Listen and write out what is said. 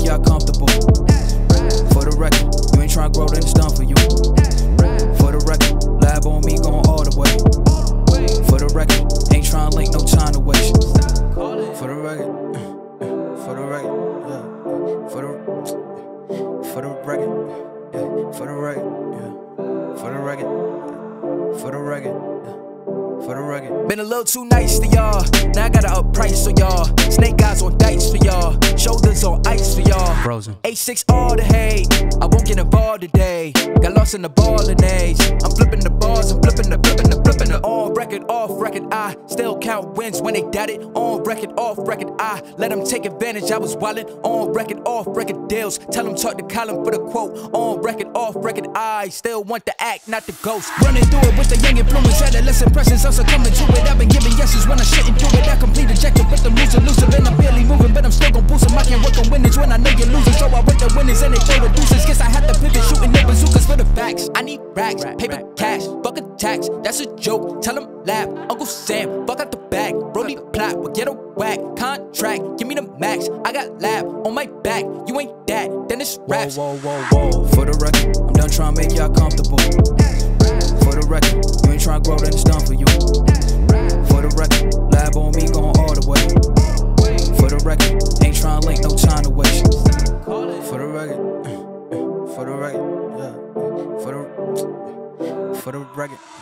make y'all comfortable. For the record, you ain't tryna grow, then it's done for you. For the record, lab on me going all the way. For the record, ain't tryna link, no time to waste. For the record, for the record, yeah. For the record, yeah. For the record, yeah. For the record, for the record, yeah. For the record. Been a little too nice to y'all. Now I gotta up price for y'all. Snake eyes on dice for y'all. Shoulders on ice for y'all. Frozen. A6 all the hate. I won't get involved today. Got lost in the ballin' age. I'm flipping the bars. I'm flipping the on record, off record. I still count wins when they doubt it. On record, off record. I let them take advantage. I was wildin'. On record, off record deals. Tell them talk to Colin for the quote. On record, off record. I still want the act, not the ghost. Running through it with the young influence. Had a less impressions. I'm succumbing to it, I've been giving yeses when I shouldn't do it. I complete ejected with them loose elusive, and I'm barely moving, but I'm still gon' boost them. I can't work on winnings when I know you're losing, so I with the winners and they throw the deuces. Guess I had to pivot, shooting their bazookas for the facts. I need racks, paper, cash, fuck a tax, that's a joke, tell them laugh. Uncle Sam, fuck out the back, Brody plot, but get a whack, contract, give me the max. I got lab on my back, you ain't that, then it's raps. Whoa, whoa, whoa, whoa, for the record, I'm done trying to make y'all comfortable. For the record, you ain't tryna grow, then it's done for you. For the record, lab on me going all the way. For the record, ain't tryna link, no time to waste. For the record, for the record, yeah. For the record.